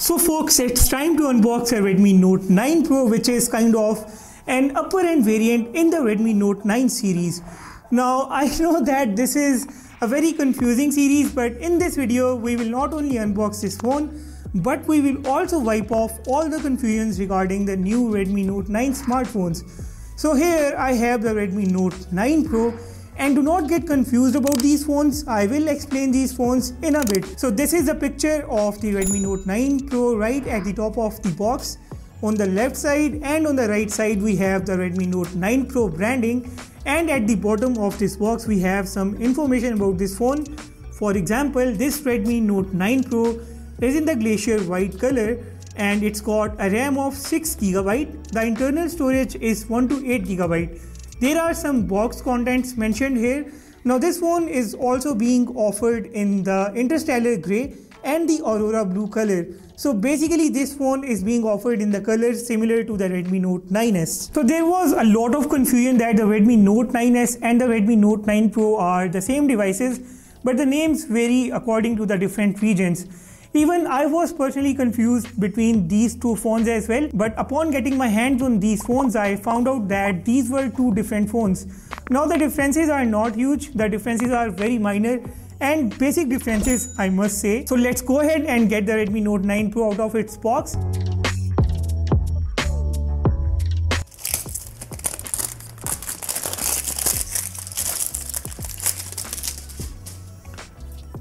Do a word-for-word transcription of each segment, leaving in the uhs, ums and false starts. So folks, it's time to unbox a Redmi Note nine Pro, which is kind of an upper end variant in the Redmi Note nine series. Now I know that this is a very confusing series, but in this video we will not only unbox this phone, but we will also wipe off all the confusions regarding the new Redmi Note nine smartphones. So here I have the Redmi Note nine Pro. And do not get confused about these phones. I will explain these phones in a bit. So this is a picture of the Redmi Note nine Pro right at the top of the box. On the left side and on the right side we have the Redmi Note nine Pro branding, and at the bottom of this box we have some information about this phone. For example, this Redmi Note nine Pro is in the Glacier White color and it's got a RAM of six gigabytes. The internal storage is one to eight gigabytes. There are some box contents mentioned here. Now this phone is also being offered in the Interstellar Grey and the Aurora Blue color. So basically this phone is being offered in the colors similar to the Redmi Note nine S. So there was a lot of confusion that the Redmi Note nine S and the Redmi Note nine Pro are the same devices, but the names vary according to the different regions. Even I was personally confused between these two phones as well, but upon getting my hands on these phones I found out that these were two different phones. Now the differences are not huge, the differences are very minor and basic differences I must say. So let's go ahead and get the Redmi Note nine Pro out of its box.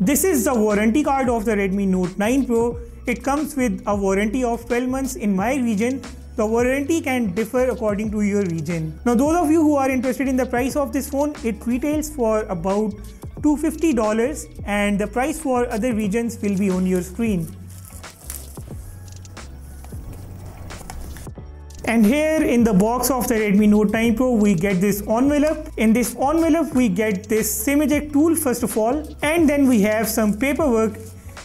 This is the warranty card of the Redmi Note nine Pro. It comes with a warranty of twelve months in my region. The warranty can differ according to your region. Now those of you who are interested in the price of this phone, it retails for about two hundred fifty dollars and the price for other regions will be on your screen. And here in the box of the Redmi Note nine Pro we get this envelope. In this envelope we get this SIM eject tool first of all, and then we have some paperwork.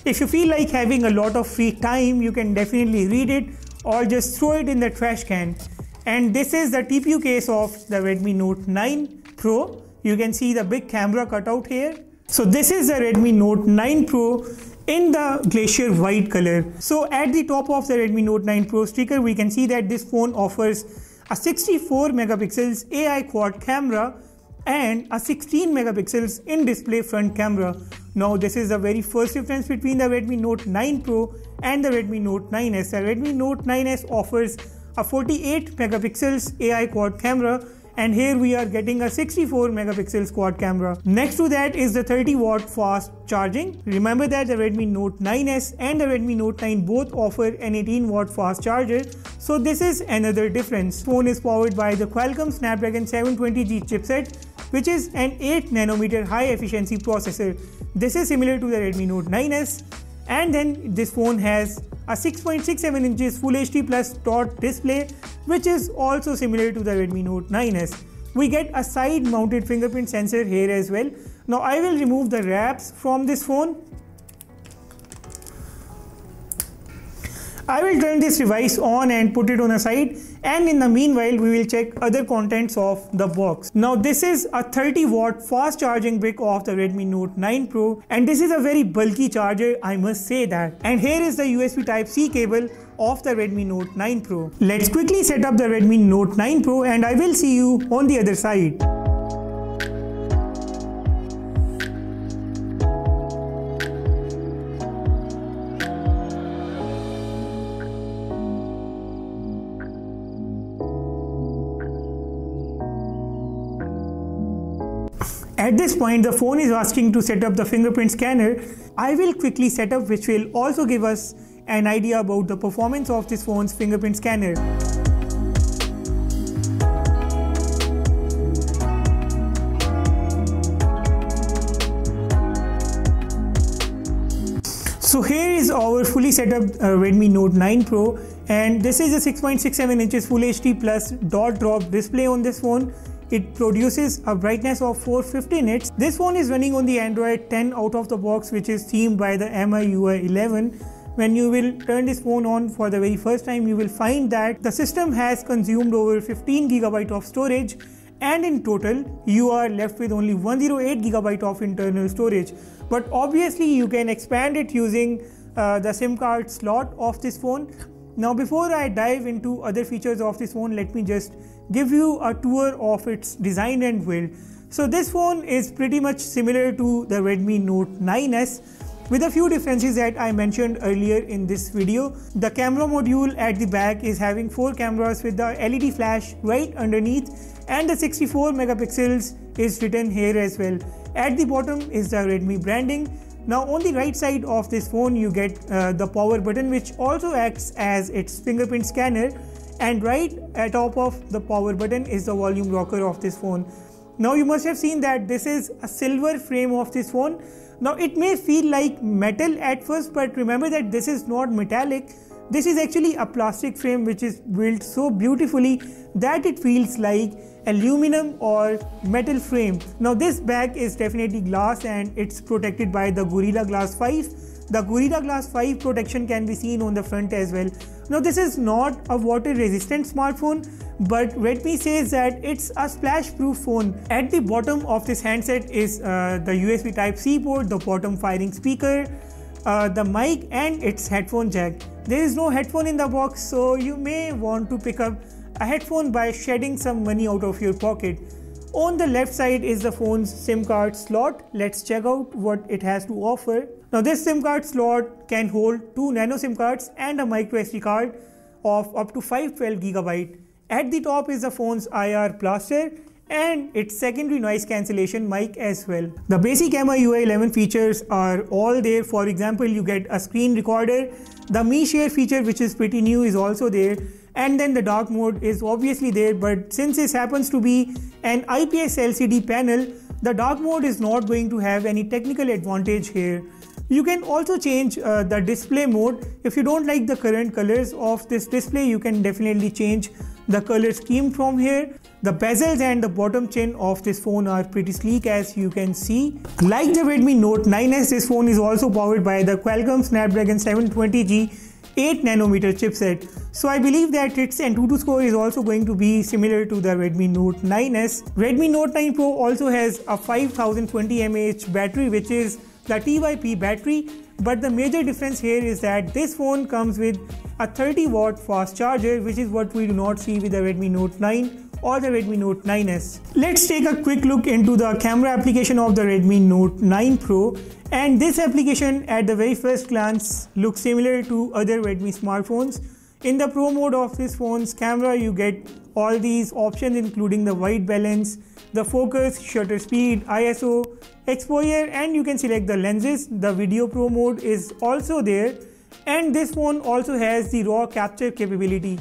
If you feel like having a lot of free time you can definitely read it or just throw it in the trash can. And this is the T P U case of the Redmi Note nine Pro. You can see the big camera cutout here. So this is the Redmi Note nine Pro in the Glacier White color. So at the top of the Redmi Note nine Pro sticker we can see that this phone offers a sixty-four megapixels A I quad camera and a sixteen megapixels in display front camera. Now this is the very first difference between the Redmi Note nine Pro and the Redmi Note nine S. The Redmi Note nine S offers a forty-eight megapixels A I quad camera, and here we are getting a sixty-four megapixels quad camera. Next to that is the thirty watt fast charging. Remember that the Redmi Note nine S and the Redmi Note nine both offer an eighteen watt fast charger. So this is another difference. Phone is powered by the Qualcomm Snapdragon seven twenty G chipset, which is an eight nanometer high efficiency processor. This is similar to the Redmi Note nine S. And then this phone has a six point six seven inches Full H D Plus dot display, which is also similar to the Redmi Note nine S. We get a side mounted fingerprint sensor here as well. Now I will remove the wraps from this phone. I will turn this device on and put it on a side, and in the meanwhile we will check other contents of the box. Now this is a thirty watt fast charging brick of the Redmi Note nine Pro, and this is a very bulky charger, I must say that. And here is the U S B Type C cable of the Redmi Note nine Pro. Let's quickly set up the Redmi Note nine Pro and I will see you on the other side. At this point the phone is asking to set up the fingerprint scanner. I will quickly set up, which will also give us an idea about the performance of this phone's fingerprint scanner. So here is our fully set up uh, Redmi Note nine Pro, and this is a six point six seven inches Full H D Plus dot drop display on this phone. It produces a brightness of four hundred fifty nits. This phone is running on the Android ten out of the box, which is themed by the M I U I eleven. When you will turn this phone on for the very first time, you will find that the system has consumed over fifteen gigabytes of storage, and in total you are left with only one hundred eight gigabytes of internal storage. But obviously you can expand it using uh, the SIM card slot of this phone. Now before I dive into other features of this phone, let me just give you a tour of its design and build. So this phone is pretty much similar to the Redmi Note nine S with a few differences that I mentioned earlier in this video. The camera module at the back is having four cameras with the L E D flash right underneath, and the sixty-four megapixels is written here as well. At the bottom is the Redmi branding. Now on the right side of this phone you get uh, the power button, which also acts as its fingerprint scanner, and right at top of the power button is the volume rocker of this phone. Now you must have seen that this is a silver frame of this phone. Now it may feel like metal at first, but remember that this is not metallic. This is actually a plastic frame which is built so beautifully that it feels like aluminum or metal frame. Now this back is definitely glass and it's protected by the Gorilla Glass five. The Gorilla Glass five protection can be seen on the front as well. Now this is not a water resistant smartphone, but Redmi says that it's a splash proof phone. At the bottom of this handset is uh, the U S B Type C port, the bottom firing speaker, uh, the mic and its headphone jack. There is no headphone in the box, so you may want to pick up a headphone by shedding some money out of your pocket. On the left side is the phone's SIM card slot. Let's check out what it has to offer. Now this SIM card slot can hold two nano SIM cards and a micro S D card of up to five hundred twelve gigabytes. At the top is the phone's I R blaster and its secondary noise cancellation mic as well. The basic M I U I eleven features are all there. For example, you get a screen recorder, the Mi Share feature which is pretty new is also there, and then the dark mode is obviously there, but since this happens to be an I P S L C D panel, the dark mode is not going to have any technical advantage here. You can also change uh, the display mode. If you don't like the current colors of this display, you can definitely change the color scheme from here. The bezels and the bottom chin of this phone are pretty sleek, as you can see. Like the Redmi Note nine S, this phone is also powered by the Qualcomm Snapdragon seven twenty G eight nanometer chipset. So I believe that its Antutu score is also going to be similar to the Redmi Note nine S. Redmi Note nine Pro also has a five thousand twenty milliamp hour battery, which is the T Y P battery, but the major difference here is that this phone comes with a thirty watt fast charger, which is what we do not see with the Redmi Note nine or the Redmi Note nine S. Let's take a quick look into the camera application of the Redmi Note nine Pro, and this application at the very first glance looks similar to other Redmi smartphones. In the Pro mode of this phone's camera, you get all these options including the white balance, the focus, shutter speed, I S O, exposure, and you can select the lenses. The video Pro mode is also there, and this phone also has the raw capture capability.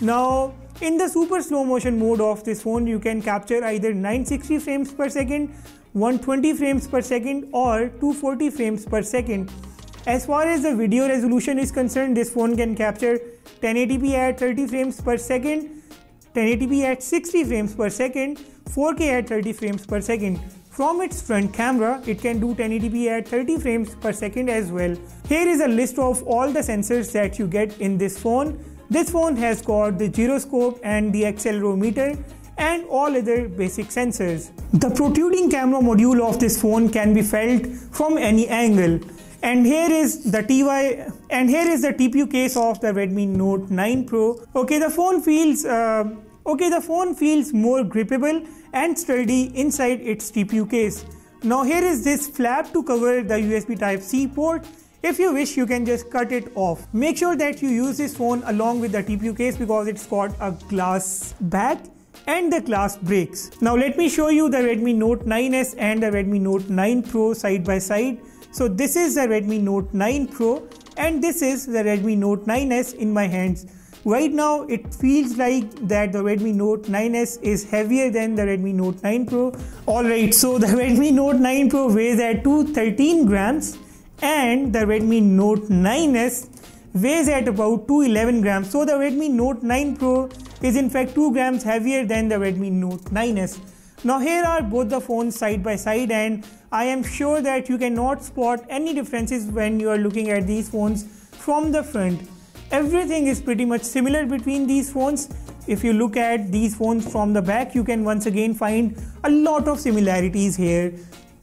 Now in the super slow motion mode of this phone, you can capture either nine hundred sixty frames per second, one hundred twenty frames per second or two hundred forty frames per second. As far as the video resolution is concerned, this phone can capture ten eighty p at thirty frames per second, ten eighty p at sixty frames per second, four K at thirty frames per second. From its front camera, it can do ten eighty p at thirty frames per second as well. Here is a list of all the sensors that you get in this phone. This phone has got the gyroscope and the accelerometer and all other basic sensors. The protruding camera module of this phone can be felt from any angle. And here is the T Y and here is the T P U case of the Redmi Note nine Pro. Okay, the phone feels uh, okay, the phone feels more grippable and sturdy inside its T P U case. Now here is this flap to cover the U S B Type C port. If you wish, you can just cut it off. Make sure that you use this phone along with the T P U case because it's got a glass back and the glass breaks. Now let me show you the Redmi Note nine S and the Redmi Note nine Pro side by side. So this is the Redmi Note nine Pro and this is the Redmi Note nine S in my hands. Right now it feels like that the Redmi Note nine S is heavier than the Redmi Note nine Pro. Alright, so the Redmi Note nine Pro weighs at two hundred thirteen grams and the Redmi Note nine S weighs at about two hundred eleven grams. So the Redmi Note nine Pro is in fact two grams heavier than the Redmi Note nine S. Now here are both the phones side by side, and I am sure that you cannot spot any differences when you are looking at these phones from the front. Everything is pretty much similar between these phones. If you look at these phones from the back, you can once again find a lot of similarities here.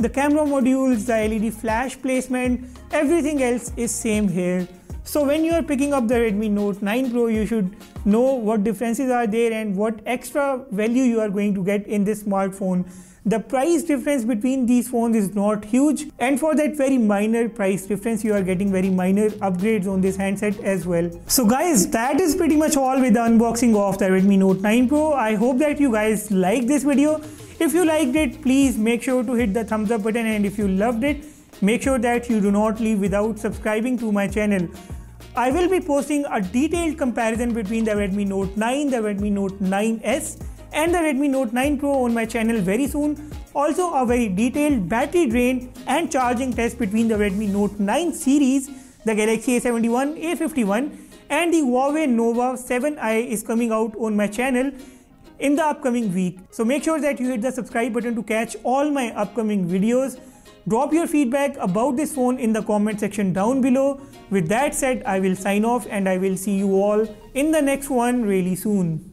The camera modules, the L E D flash placement, everything else is same here. So when you are picking up the Redmi Note nine Pro, you should know what differences are there and what extra value you are going to get in this smartphone. The price difference between these phones is not huge, and for that very minor price difference you are getting very minor upgrades on this handset as well. So guys, that is pretty much all with the unboxing of the Redmi Note nine Pro. I hope that you guys like this video. If you liked it, please make sure to hit the thumbs up button, and if you loved it, make sure that you do not leave without subscribing to my channel. I will be posting a detailed comparison between the Redmi Note nine, the Redmi Note nine S and the Redmi Note nine Pro on my channel very soon. Also a very detailed battery drain and charging test between the Redmi Note nine series, the Galaxy A seventy-one, A fifty-one and the Huawei Nova seven i is coming out on my channel in the upcoming week. So make sure that you hit the subscribe button to catch all my upcoming videos. Drop your feedback about this phone in the comment section down below. With that said, I will sign off and I will see you all in the next one really soon.